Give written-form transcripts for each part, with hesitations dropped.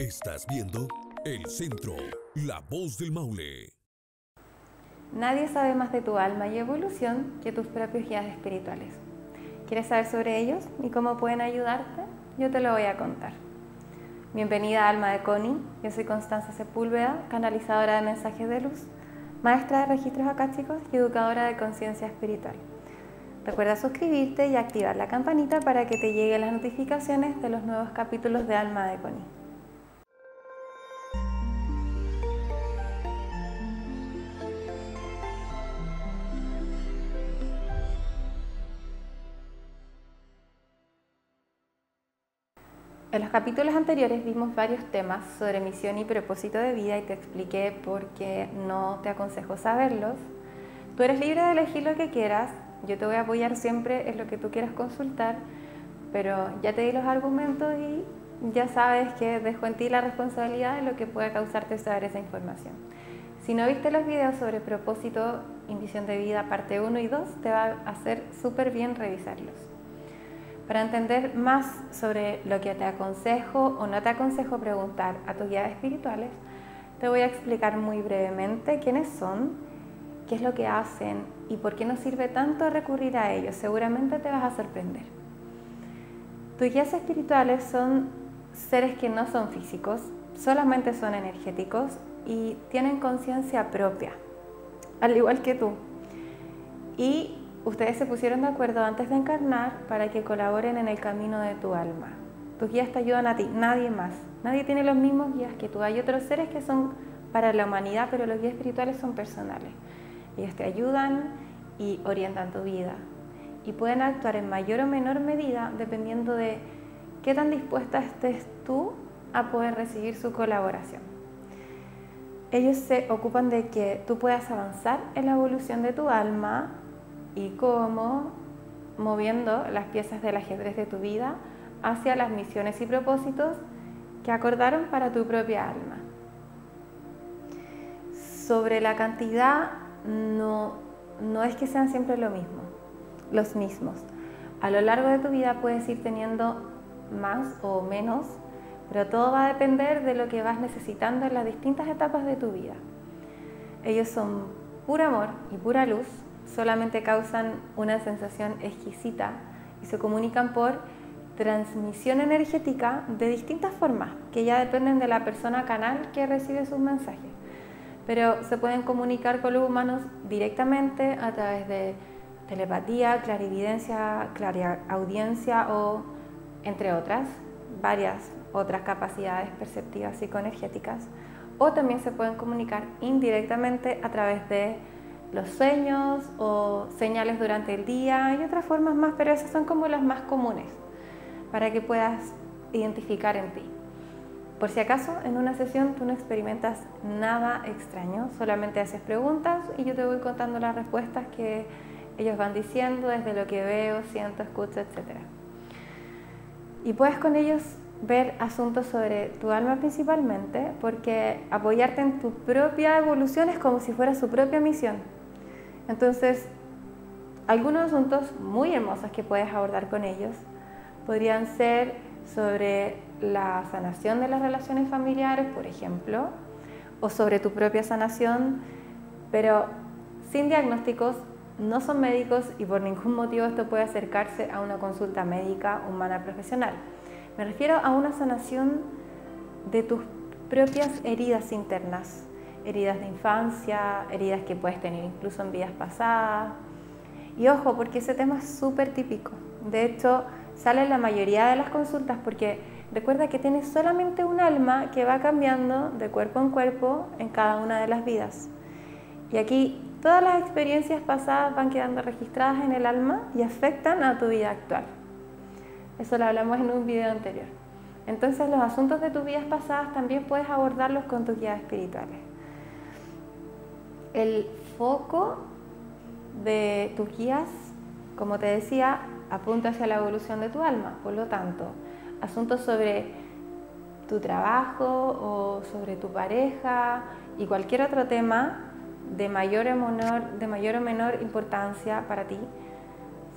Estás viendo El Centro, La Voz del Maule. Nadie sabe más de tu alma y evolución que tus propios guías espirituales. ¿Quieres saber sobre ellos y cómo pueden ayudarte? Yo te lo voy a contar. Bienvenida a Alma de Cony. Yo soy Constanza Sepúlveda, canalizadora de mensajes de luz, maestra de registros akásicos y educadora de conciencia espiritual. Recuerda suscribirte y activar la campanita para que te lleguen las notificaciones de los nuevos capítulos de Alma de Cony. En los capítulos anteriores vimos varios temas sobre misión y propósito de vida y te expliqué por qué no te aconsejo saberlos. Tú eres libre de elegir lo que quieras, yo te voy a apoyar siempre en lo que tú quieras consultar, pero ya te di los argumentos y ya sabes que dejo en ti la responsabilidad de lo que pueda causarte saber esa información. Si no viste los videos sobre propósito y misión de vida parte 1 y 2, te va a hacer súper bien revisarlos. Para entender más sobre lo que te aconsejo o no te aconsejo preguntar a tus guías espirituales, te voy a explicar muy brevemente quiénes son, qué es lo que hacen y por qué nos sirve tanto recurrir a ellos. Seguramente te vas a sorprender. Tus guías espirituales son seres que no son físicos, solamente son energéticos y tienen conciencia propia, al igual que tú. Y ustedes se pusieron de acuerdo antes de encarnar para que colaboren en el camino de tu alma. Tus guías te ayudan a ti, nadie más. Nadie tiene los mismos guías que tú. Hay otros seres que son para la humanidad, pero los guías espirituales son personales. Ellos te ayudan y orientan tu vida. Y pueden actuar en mayor o menor medida dependiendo de qué tan dispuesta estés tú a poder recibir su colaboración. Ellos se ocupan de que tú puedas avanzar en la evolución de tu alma. Y cómo moviendo las piezas del ajedrez de tu vida hacia las misiones y propósitos que acordaron para tu propia alma. Sobre la cantidad, no es que sean siempre lo mismo, los mismos. A lo largo de tu vida puedes ir teniendo más o menos, pero todo va a depender de lo que vas necesitando en las distintas etapas de tu vida. Ellos son puro amor y pura luz, solamente causan una sensación exquisita y se comunican por transmisión energética de distintas formas que ya dependen de la persona canal que recibe sus mensajes, pero se pueden comunicar con los humanos directamente a través de telepatía, clarividencia, clariaudiencia o entre otras, varias otras capacidades perceptivas psicoenergéticas, o también se pueden comunicar indirectamente a través de los sueños o señales durante el día y otras formas más, pero esas son como las más comunes para que puedas identificar en ti. Por si acaso, en una sesión tú no experimentas nada extraño, solamente haces preguntas y yo te voy contando las respuestas que ellos van diciendo desde lo que veo, siento, escucho, etc. Y puedes con ellos ver asuntos sobre tu alma principalmente, porque apoyarte en tu propia evolución es como si fuera su propia misión. Entonces, algunos asuntos muy hermosos que puedes abordar con ellos podrían ser sobre la sanación de las relaciones familiares, por ejemplo, o sobre tu propia sanación, pero sin diagnósticos, no son médicos y por ningún motivo esto puede acercarse a una consulta médica humana profesional. Me refiero a una sanación de tus propias heridas internas, heridas de infancia, heridas que puedes tener incluso en vidas pasadas. Y ojo, porque ese tema es súper típico. De hecho, sale en la mayoría de las consultas porque recuerda que tienes solamente un alma que va cambiando de cuerpo en cuerpo en cada una de las vidas. Y aquí todas las experiencias pasadas van quedando registradas en el alma y afectan a tu vida actual. Eso lo hablamos en un video anterior. Entonces, los asuntos de tus vidas pasadas también puedes abordarlos con tus guías espirituales. El foco de tus guías, como te decía, apunta hacia la evolución de tu alma. Por lo tanto, asuntos sobre tu trabajo o sobre tu pareja y cualquier otro tema de mayor o menor importancia para ti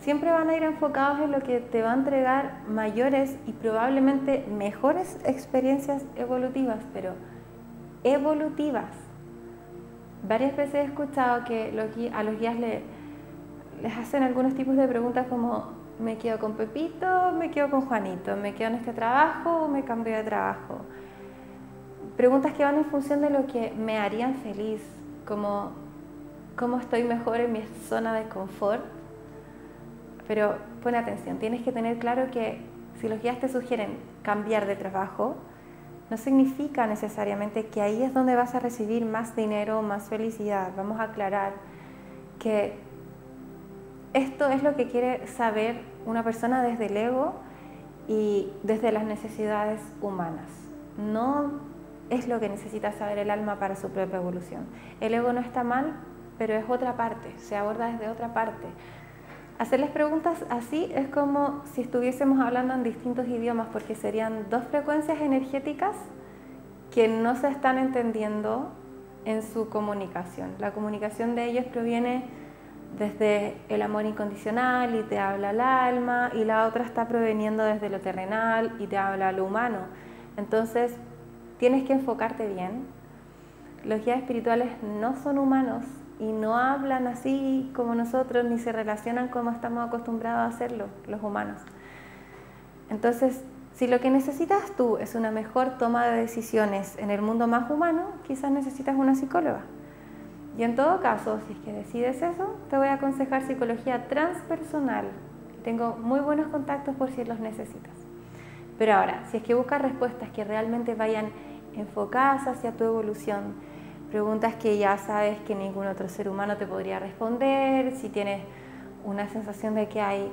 siempre van a ir enfocados en lo que te va a entregar mayores y probablemente mejores experiencias evolutivas, pero evolutivas. Varias veces he escuchado que a los guías les hacen algunos tipos de preguntas como ¿me quedo con Pepito? ¿Me quedo con Juanito? ¿Me quedo en este trabajo o me cambio de trabajo? Preguntas que van en función de lo que me harían feliz, como ¿cómo estoy mejor en mi zona de confort? Pero pon atención, tienes que tener claro que si los guías te sugieren cambiar de trabajo, no significa necesariamente que ahí es donde vas a recibir más dinero, más felicidad. Vamos a aclarar que esto es lo que quiere saber una persona desde el ego y desde las necesidades humanas. No es lo que necesita saber el alma para su propia evolución. El ego no está mal, pero es otra parte, se aborda desde otra parte. Hacerles preguntas así es como si estuviésemos hablando en distintos idiomas, porque serían dos frecuencias energéticas que no se están entendiendo en su comunicación. La comunicación de ellos proviene desde el amor incondicional y te habla el alma, y la otra está proveniendo desde lo terrenal y te habla lo humano. Entonces, tienes que enfocarte bien. Los guías espirituales no son humanos y no hablan así como nosotros, ni se relacionan como estamos acostumbrados a hacerlo los humanos. Entonces, si lo que necesitas tú es una mejor toma de decisiones en el mundo más humano, quizás necesitas una psicóloga. Y en todo caso, si es que decides eso, te voy a aconsejar psicología transpersonal. Tengo muy buenos contactos por si los necesitas. Pero ahora, si es que buscas respuestas que realmente vayan enfocadas hacia tu evolución, preguntas que ya sabes que ningún otro ser humano te podría responder, si tienes una sensación de que hay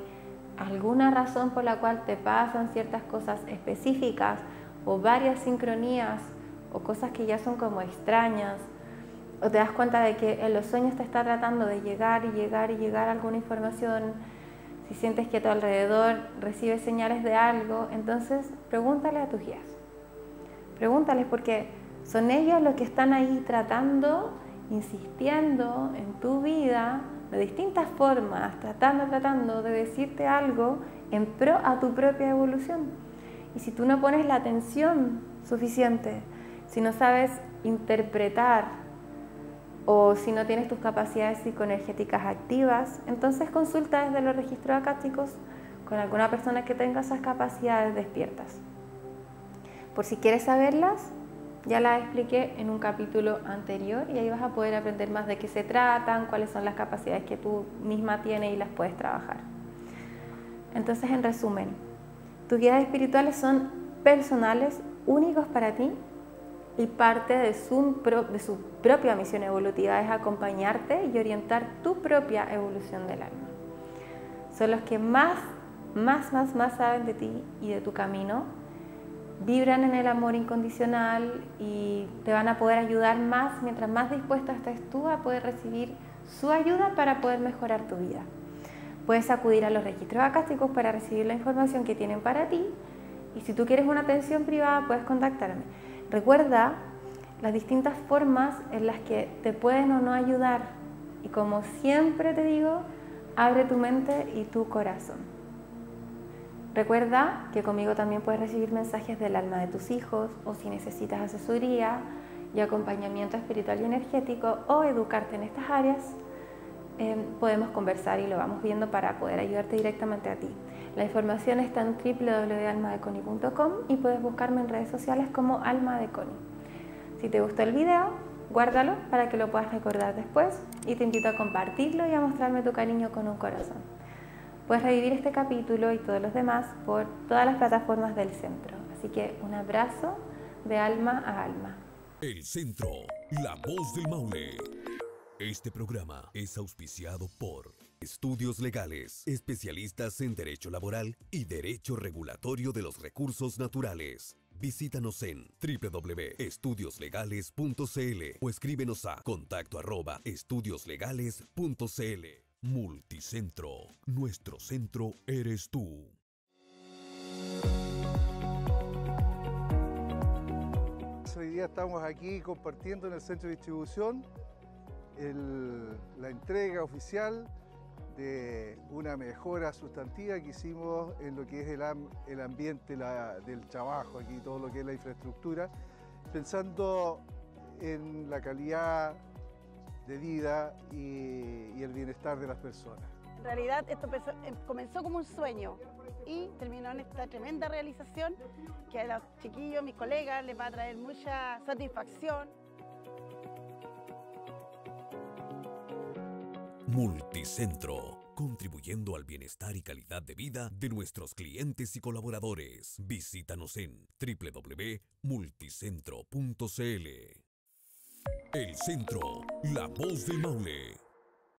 alguna razón por la cual te pasan ciertas cosas específicas o varias sincronías o cosas que ya son como extrañas, o te das cuenta de que en los sueños te está tratando de llegar a alguna información, si sientes que a tu alrededor recibes señales de algo, entonces pregúntale a tus guías. Pregúntales porque son ellos los que están ahí tratando, insistiendo en tu vida de distintas formas, tratando de decirte algo en pro a tu propia evolución. Y si tú no pones la atención suficiente, si no sabes interpretar o si no tienes tus capacidades psicoenergéticas activas, entonces consulta desde los registros akásicos con alguna persona que tenga esas capacidades despiertas. Por si quieres saberlas, ya las expliqué en un capítulo anterior y ahí vas a poder aprender más de qué se tratan, cuáles son las capacidades que tú misma tienes y las puedes trabajar. Entonces, en resumen, tus guías espirituales son personales, únicos para ti, y parte de su propia misión evolutiva es acompañarte y orientar tu propia evolución del alma. Son los que más saben de ti y de tu camino, vibran en el amor incondicional y te van a poder ayudar más mientras más dispuesta estés tú a poder recibir su ayuda para poder mejorar tu vida. Puedes acudir a los registros akásicos para recibir la información que tienen para ti, y si tú quieres una atención privada puedes contactarme. Recuerda las distintas formas en las que te pueden o no ayudar, y como siempre te digo, abre tu mente y tu corazón. Recuerda que conmigo también puedes recibir mensajes del alma de tus hijos, o si necesitas asesoría y acompañamiento espiritual y energético o educarte en estas áreas, podemos conversar y lo vamos viendo para poder ayudarte directamente a ti. La información está en www.almadecony.com y puedes buscarme en redes sociales como Alma de Cony. Si te gustó el video, guárdalo para que lo puedas recordar después, y te invito a compartirlo y a mostrarme tu cariño con un corazón. Puedes revivir este capítulo y todos los demás por todas las plataformas del Centro. Así que un abrazo de alma a alma. El Centro, la voz del Maule. Este programa es auspiciado por Estudios Legales, especialistas en Derecho Laboral y Derecho Regulatorio de los Recursos Naturales. Visítanos en www.estudioslegales.cl o escríbenos a contacto@estudioslegales.cl. Multicentro, nuestro centro eres tú. Hoy día estamos aquí compartiendo en el centro de distribución la entrega oficial de una mejora sustantiva que hicimos en lo que es el ambiente del trabajo, aquí todo lo que es la infraestructura, pensando en la calidad de vida y el bienestar de las personas. En realidad esto comenzó como un sueño y terminó en esta tremenda realización que a los chiquillos, mis colegas, les va a traer mucha satisfacción. Multicentro, contribuyendo al bienestar y calidad de vida de nuestros clientes y colaboradores. Visítanos en www.multicentro.cl. El Centro, La Voz del Maule.